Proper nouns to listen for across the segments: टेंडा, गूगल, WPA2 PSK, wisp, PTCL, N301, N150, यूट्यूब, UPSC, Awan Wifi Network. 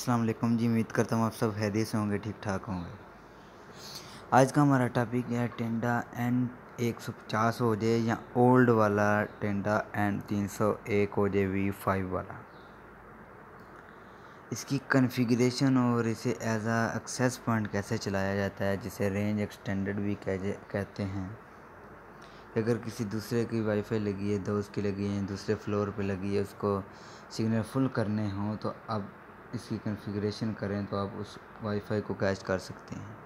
अस्सलाम वालेकुम जी। उम्मीद करता हूँ आप सब हैदे से होंगे, ठीक ठाक होंगे। आज का हमारा टॉपिक है टेंडा N150 हो जाए या ओल्ड वाला टेंडा N301 हो जाए V5 वाला, इसकी कॉन्फ़िगरेशन और इसे एज आ एक्सेस पॉइंट कैसे चलाया जाता है, जिसे रेंज एक्सटेंडेड भी कहते हैं। अगर किसी दूसरे की वाईफाई लगी है, दोस्त की लगी है, दूसरे फ्लोर पे लगी है, उसको सिग्नल फुल करने हों तो आप इसकी कॉन्फ़िगरेशन करें तो आप उस वाईफाई को कैच कर सकते हैं।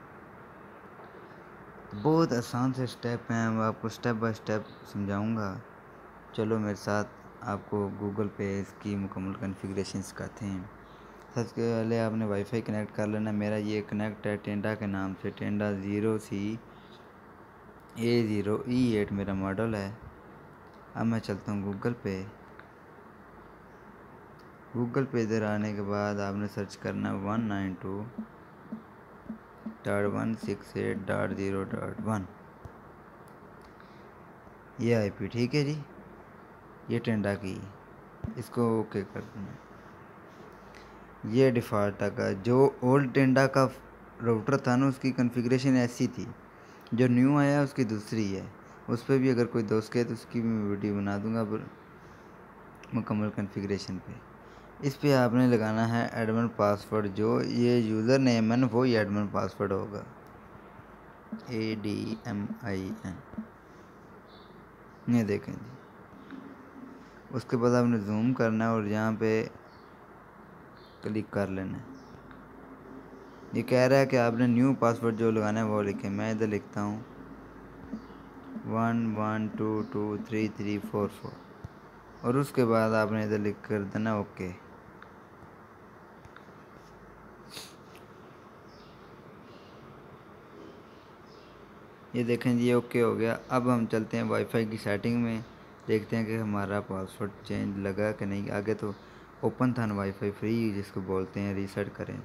तो बहुत आसान से स्टेप हैं, मैं आपको स्टेप बाय स्टेप समझाऊंगा। चलो मेरे साथ, आपको गूगल पे इसकी मुकम्मल कॉन्फ़िगरेशन सिखाते हैं। सबसे पहले आपने वाईफाई कनेक्ट कर लेना। मेरा ये कनेक्ट है टेंडा के नाम से, टेंडा 0C A0E8 मेरा मॉडल है। अब मैं चलता हूँ गूगल पे। गूगल पे इधर आने के बाद आपने सर्च करना 192.168.0.1, ये IP ठीक है जी, ये टेंडा की। इसको ओके कर देना। ये डिफ़ॉल्ट का जो ओल्ड टेंडा का राउटर था ना, उसकी कॉन्फ़िगरेशन ऐसी थी। जो न्यू आया उसकी दूसरी है। उस पर भी अगर कोई दोस्त कहे तो उसकी मैं वीडियो बना दूंगा पर मुकम्मल कॉन्फ़िगरेशन पे। इस पर आपने लगाना है एडमिन पासवर्ड। जो ये यूज़र नेम है वो ये एडमिन पासवर्ड होगा, ADMIN, ये देखें जी। उसके बाद आपने जूम करना है और यहाँ पे क्लिक कर लेना। ये कह रहा है कि आपने न्यू पासवर्ड जो लगाना है वो लिखें। मैं इधर लिखता हूँ 11223344 और उसके बाद आपने इधर लिख कर देना ओके। ये देखें जी, ओके हो गया। अब हम चलते हैं वाईफाई की सेटिंग में, देखते हैं कि हमारा पासवर्ड चेंज लगा कि नहीं। आगे तो ओपन था ना वाईफाई फ्री, जिसको बोलते हैं, रीसेट करें।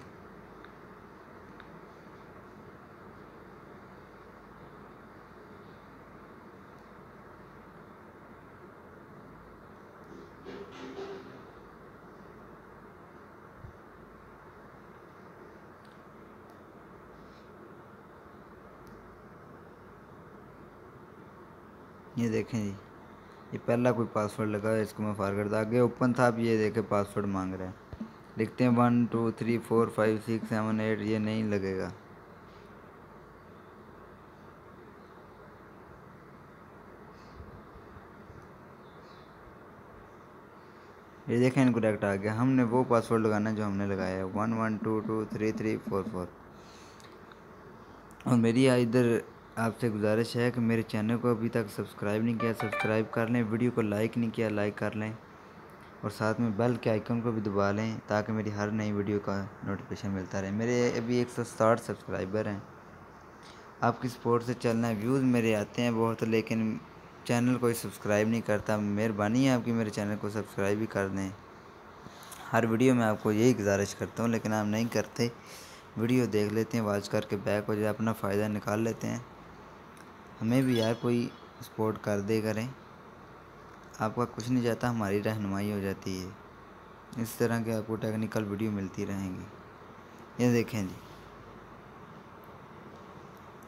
ये देखें जी, ये पहला कोई पासवर्ड लगा है, इसको मैं फॉरवर्ड। आगे ओपन था, अब ये देखे पासवर्ड मांग रहा है। लिखते हैं 1234567 8, ये नहीं लगेगा। ये देखें, इनको डायरेक्ट आ गया। हमने वो पासवर्ड लगाना जो हमने लगाया है 112233344। और मेरी इधर आपसे गुजारिश है कि मेरे चैनल को अभी तक सब्सक्राइब नहीं किया, सब्सक्राइब कर लें। वीडियो को लाइक नहीं किया, लाइक कर लें। और साथ में बेल के आइकन को भी दबा लें ताकि मेरी हर नई वीडियो का नोटिफिकेशन मिलता रहे। मेरे अभी 160 सब्सक्राइबर हैं। आपकी सपोर्ट से चलना है। व्यूज़ मेरे आते हैं बहुत, लेकिन चैनल कोई सब्सक्राइब नहीं करता। मेहरबानी है आपकी, मेरे चैनल को सब्सक्राइब भी कर दें। हर वीडियो में आपको यही गुजारिश करता हूँ, लेकिन आप नहीं करते। वीडियो देख लेते हैं, वॉच करके बैक हो जाए, अपना फ़ायदा निकाल लेते हैं। हमें भी यार कोई सपोर्ट कर दे करें, आपका कुछ नहीं जाता, हमारी रहनुमाई हो जाती है। इस तरह के आपको टेक्निकल वीडियो मिलती रहेंगी। ये देखें जी,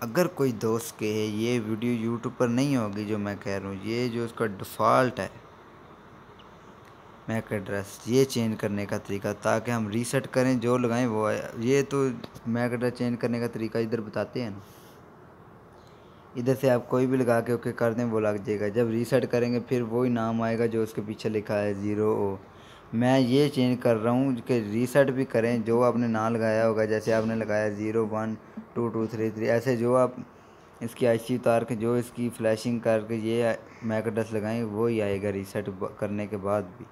अगर कोई दोस्त कहे ये वीडियो यूट्यूब पर नहीं होगी, जो मैं कह रहा हूँ, ये जो उसका डिफ़ॉल्ट है मैक एड्रेस, ये चेंज करने का तरीका, ताकि हम रीसेट करें जो लगाएं वो आए। ये तो मैक एड्रेस चेंज करने का तरीका इधर बताते हैं ना, इधर से आप कोई भी लगा के ओके कर दें वो लग जाएगा। जब रीसेट करेंगे फिर वही नाम आएगा जो उसके पीछे लिखा है 0O। मैं ये चेंज कर रहा हूँ कि रीसेट भी करें जो आपने ना लगाया होगा। जैसे आपने लगाया 0122233, ऐसे जो आप इसकी IC उतार के, जो इसकी फ्लैशिंग करके ये मैक एड्रेस लगाएँ वही आएगा रीसेट करने के बाद भी।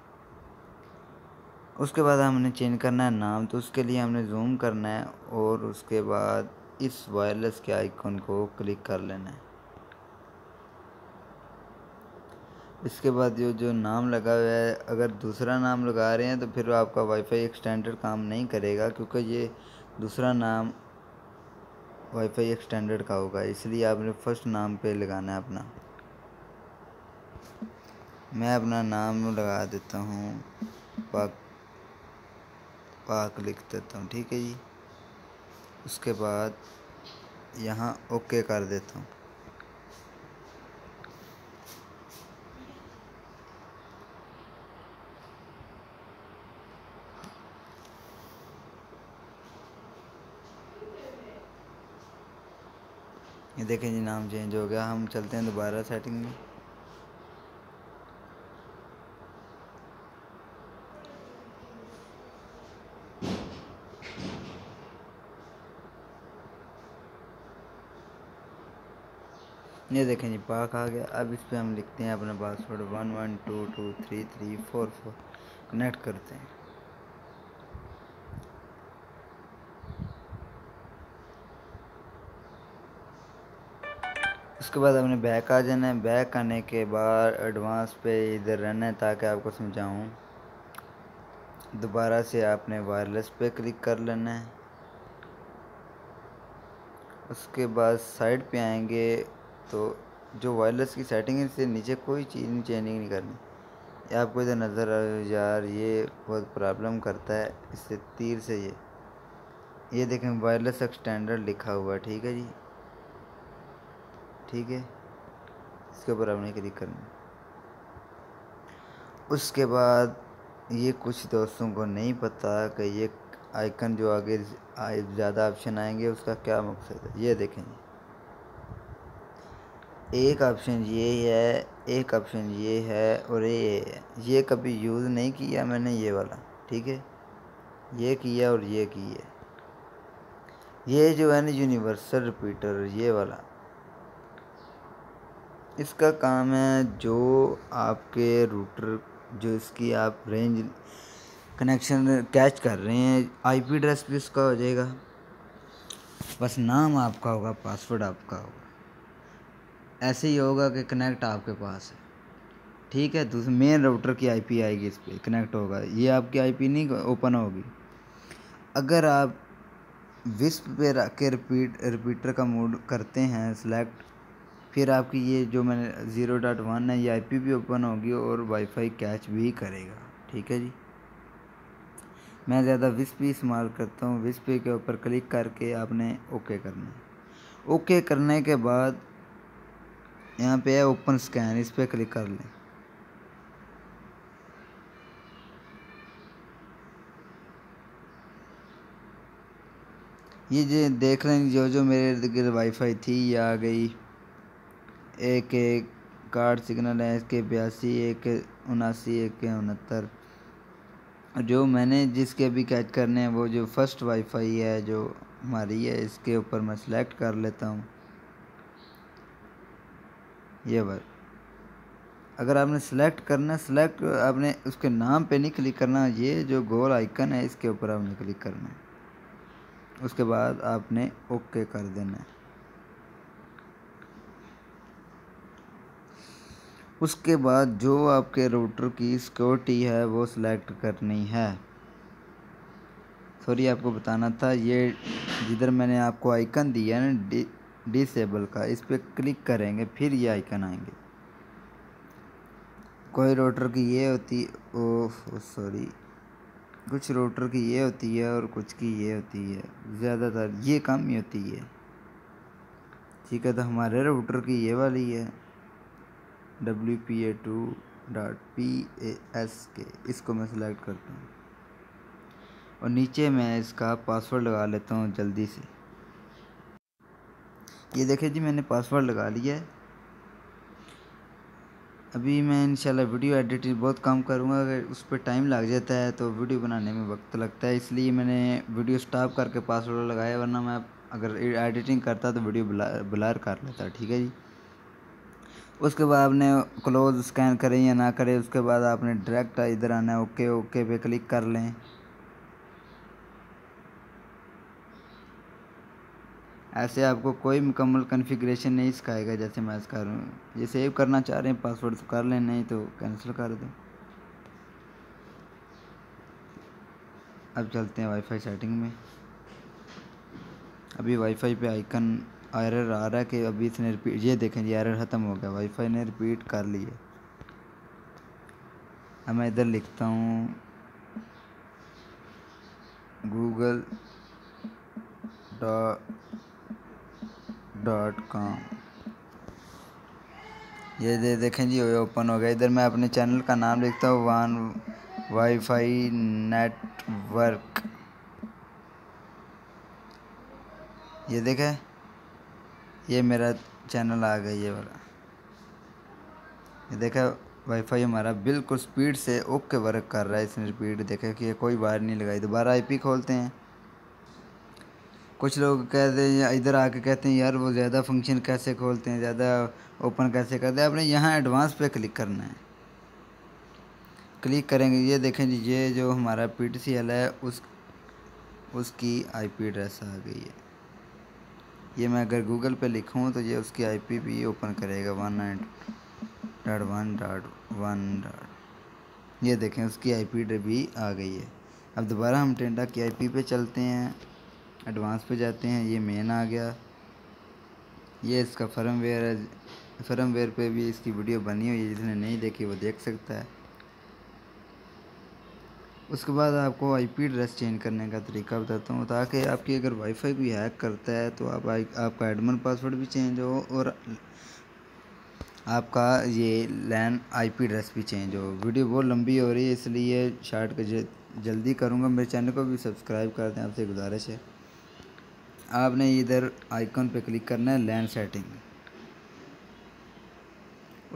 उसके बाद हमने चेंज करना है नाम, तो उसके लिए हमने जूम करना है और उसके बाद इस वायरलेस के आइकॉन को क्लिक कर लेना है। इसके बाद जो नाम लगा हुआ है, अगर दूसरा नाम लगा रहे हैं तो फिर आपका वाईफाई एक्सटेंडर काम नहीं करेगा, क्योंकि ये दूसरा नाम वाईफाई एक्सटेंडर का होगा। इसलिए आपने फर्स्ट नाम पे लगाना है अपना। मैं अपना नाम लगा देता हूँ पार्क लिख देता हूँ, ठीक है जी। उसके बाद यहाँ ओके कर देता हूँ। ये देखें जी, नाम चेंज हो गया। हम चलते हैं दोबारा सेटिंग में। ये देखें जी, पार्क आ गया। अब इस पर हम लिखते हैं अपना पासवर्ड 11222334 कनेक्ट करते हैं। उसके बाद हमने बैक आ जाना है। बैक आने के बाद एडवांस पे इधर रहना है ताकि आपको समझाऊं। दोबारा से आपने वायरलेस पे क्लिक कर लेना है। उसके बाद साइड पे आएंगे तो जो वायरलेस की सेटिंग है इससे नीचे कोई चीज़ चेंजिंग नहीं करनी। आपको इधर नज़र आ यार, ये बहुत प्रॉब्लम करता है इससे तीर से। ये देखें वायरलेस एक्सटेंडर लिखा हुआ है, ठीक है जी, ठीक है। इसके ऊपर आपने क्लिक करना। उसके बाद ये कुछ दोस्तों को नहीं पता कि ये आइकन जो आगे ज़्यादा ऑप्शन आएंगे उसका क्या मकसद है। ये देखें, एक ऑप्शन ये है, एक ऑप्शन ये है और ये है। ये कभी यूज़ नहीं किया मैंने ये वाला, ठीक है। ये किया और ये किया। ये जो है ना यूनिवर्सल रिपीटर, ये वाला, इसका काम है जो आपके रूटर जो इसकी आप रेंज कनेक्शन कैच कर रहे हैं, आईपी एड्रेस भी उसका हो जाएगा, बस नाम आपका होगा, पासवर्ड आपका होगा। ऐसे ही होगा कि कनेक्ट आपके पास है, ठीक है। दूसरे मेन राउटर की आईपी आएगी, इस पर कनेक्ट होगा। ये आपकी आईपी नहीं ओपन होगी। अगर आप विस्प पे रख के रिपीटर का मोड करते हैं सिलेक्ट, फिर आपकी ये जो मैंने 0.1 है ये आईपी भी ओपन होगी और वाईफाई कैच भी करेगा, ठीक है जी। मैं ज़्यादा विस्प ही इस्तेमाल करता हूँ। विस्प के ऊपर क्लिक करके आपने ओके करना है। ओके करने के बाद यहाँ पे है ओपन स्कैन, इस पर क्लिक कर लें। ये जो देख रहे हैं, जो जो मेरे इर्द गिर्द वाईफाई थी ये आ गई। 1 कार्ड सिग्नल है, 182, 179, 169। जो मैंने जिसके भी कैच करने हैं वो जो फर्स्ट वाईफाई है जो हमारी है, इसके ऊपर मैं सेलेक्ट कर लेता हूँ। ये बार अगर आपने सेलेक्ट करना, सेलेक्ट आपने उसके नाम पे नहीं क्लिक करना, ये जो गोल आइकन है इसके ऊपर आपने क्लिक करना है। उसके बाद आपने ओके कर देना है। उसके बाद जो आपके राउटर की सिक्योरिटी है वो सिलेक्ट करनी है। सॉरी, आपको बताना था, ये जिधर मैंने आपको आइकन दिया है ना डिसेबल का, इस पर क्लिक करेंगे फिर ये आइकन आएंगे। कोई राउटर की ये होती, ओह सॉरी, कुछ राउटर की ये होती है और कुछ की ये होती है, ज़्यादातर ये कम ही होती है, ठीक है। तो हमारे राउटर की ये वाली है WPA2.PSK, इसको मैं सेलेक्ट करता हूँ और नीचे मैं इसका पासवर्ड लगा लेता हूँ जल्दी से। ये देखें जी, मैंने पासवर्ड लगा लिया है। अभी मैं इंशाल्लाह वीडियो एडिटिंग बहुत कम करूँगा, अगर उस पर टाइम लग जाता है तो वीडियो बनाने में वक्त लगता है, इसलिए मैंने वीडियो स्टॉप करके पासवर्ड लगाया, वरना मैं अगर एडिटिंग करता तो वीडियो ब्लर कर लेता, ठीक है जी। उसके बाद आपने क्लोज स्कैन करें या ना करें, उसके बाद आपने डायरेक्ट इधर आना है, ओके ओके पे क्लिक कर लें। ऐसे आपको कोई मुकम्मल कॉन्फ़िगरेशन नहीं सिखाएगा जैसे मैं इसका रहा हूँ। ये सेव करना चाह रहे हैं पासवर्ड तो कर लें, नहीं तो कैंसिल कर दें। अब चलते हैं वाईफाई सेटिंग में। अभी वाईफाई पे आइकन एरर आ रहा है कि अभी इसने रिपीट, ये देखें जी एरर ख़त्म हो गया, वाईफाई ने रिपीट कर लिया। अब मैं इधर लिखता हूँ google.com। ये देखें जी ये ओपन हो गया। इधर मैं अपने चैनल का नाम लिखता हूँ वान वाईफाई नेटवर्क। ये देखें ये मेरा चैनल आ गया ये वाला। ये देखा वाईफाई हमारा बिल्कुल स्पीड से ओके वर्क कर रहा है। इसमें स्पीड देखा कि ये कोई वायर नहीं लगाई। दोबारा आईपी खोलते हैं। कुछ लोग कहते हैं इधर आके कहते हैं यार वो ज़्यादा फंक्शन कैसे खोलते हैं, ज़्यादा ओपन कैसे करते हैं। आपने यहाँ एडवांस पे क्लिक करना है। क्लिक करेंगे ये देखें जी ये जो हमारा PTCL है उसकी IP एड्रेस आ गई है। ये मैं अगर गूगल पे लिखूँ तो ये उसकी IP भी ओपन करेगा 192.1.1.1। ये देखें उसकी IP भी आ गई है। अब दोबारा हम टेंडा की IP पे चलते हैं, एडवांस पे जाते हैं। ये मेन आ गया। ये इसका फर्मवेयर है। फर्मवेयर पे भी इसकी वीडियो बनी हुई है, जिसने नहीं देखी वो देख सकता है। उसके बाद आपको IP एड्रेस चेंज करने का तरीका बताता हूँ, ताकि आपकी अगर वाईफाई कोई हैक करता है तो आप आपका एडमिन पासवर्ड भी चेंज हो और आपका ये लैन IP एड्रेस भी चेंज हो। वीडियो बहुत लंबी हो रही है इसलिए शॉर्टकट जल्दी करूँगा। मेरे चैनल को भी सब्सक्राइब कर दें, आपसे गुजारिश है। आपने इधर आइकॉन पे क्लिक करना है लैंड सेटिंग।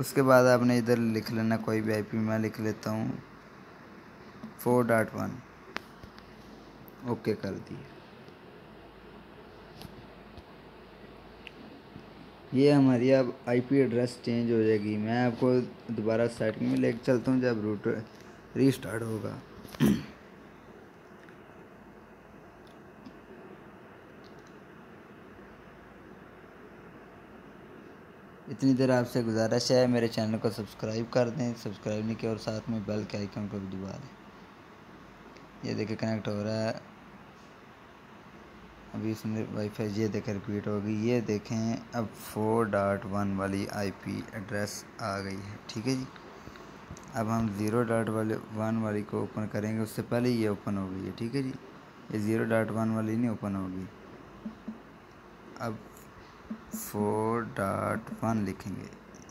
उसके बाद आपने इधर लिख लेना कोई भी IP। मैं लिख लेता हूँ 4.1। ओके कर दिए। ये हमारी अब IP एड्रेस चेंज हो जाएगी। मैं आपको दोबारा सेटिंग में लेकर चलता हूँ जब रूटर रीस्टार्ट होगा। इतनी देर आपसे गुजारिश है मेरे चैनल को सब्सक्राइब कर दें, सब्सक्राइब नहीं किया, और साथ में बेल के आइकन को भी दबा दें। ये देखें कनेक्ट हो रहा है अभी इसमें वाईफाई। ये देखें रिपीट होगी। ये देखें अब 4.1 वाली IP एड्रेस आ गई है। ठीक है जी। अब हम 0.1 वाली को ओपन करेंगे। उससे पहले ये ओपन हो गई है। ठीक है जी। ये 0.1 वाली नहीं ओपन होगी। अब 4.1 लिखेंगे,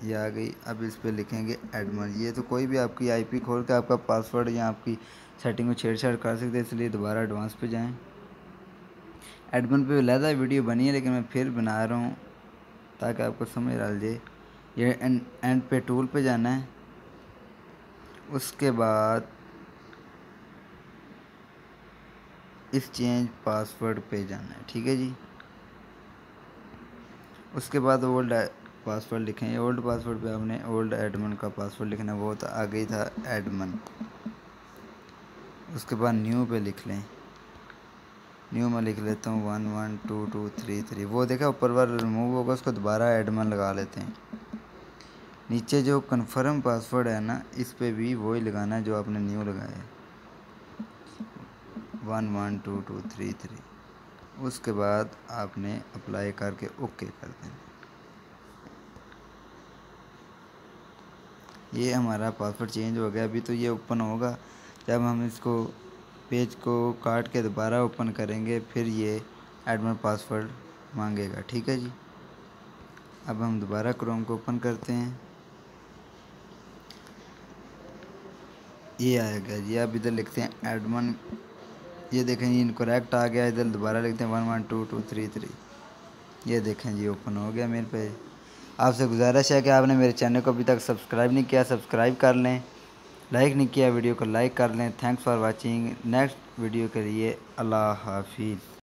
ये आ गई। अब इस पर लिखेंगे एडमिन। ये तो कोई भी आपकी IP खोल के आपका पासवर्ड या आपकी सेटिंग को छेड़छाड़ कर सकते हैं, इसलिए दोबारा एडवांस पे जाएं। एडमिन पे अलहदा वीडियो बनी है लेकिन मैं फिर बना रहा हूँ ताकि आपको समझ आ जाए। ये एंड पे टूल पे जाना है। उसके बाद इस चेंज पासवर्ड पे जाना है। ठीक है जी। उसके बाद ओल्ड पासवर्ड लिखें। ओल्ड पासवर्ड पे आपने ओल्ड एडमिन का पासवर्ड लिखना, वो तो आ गई था एडमिन। उसके बाद न्यू पे लिख लें। न्यू में लिख लेता हूँ 112233। वो देखा ऊपर वाला रिमूव होगा, उसको दोबारा एडमिन लगा लेते हैं। नीचे जो कन्फर्म पासवर्ड है ना, इस पर भी वही लगाना है जो आपने न्यू लगाया है 112233। उसके बाद आपने अप्लाई करके ओके कर देना। ये हमारा पासवर्ड चेंज हो गया। अभी तो ये ओपन होगा। जब हम इसको पेज को काट के दोबारा ओपन करेंगे फिर ये एडमिन पासवर्ड मांगेगा। ठीक है जी। अब हम दोबारा क्रोम को ओपन करते हैं। ये आएगा जी। अब इधर लिखते हैं एडमिन। ये देखें जी इनकोरेक्ट आ गया। इधर दोबारा लिखते हैं 112233। ये देखें जी ओपन हो गया मेरे पे। आपसे गुजारिश है कि आपने मेरे चैनल को अभी तक सब्सक्राइब नहीं किया, सब्सक्राइब कर लें। लाइक नहीं किया, वीडियो को लाइक कर लें। Thanks for watching. Next video के लिए अल्लाह हाफिज़।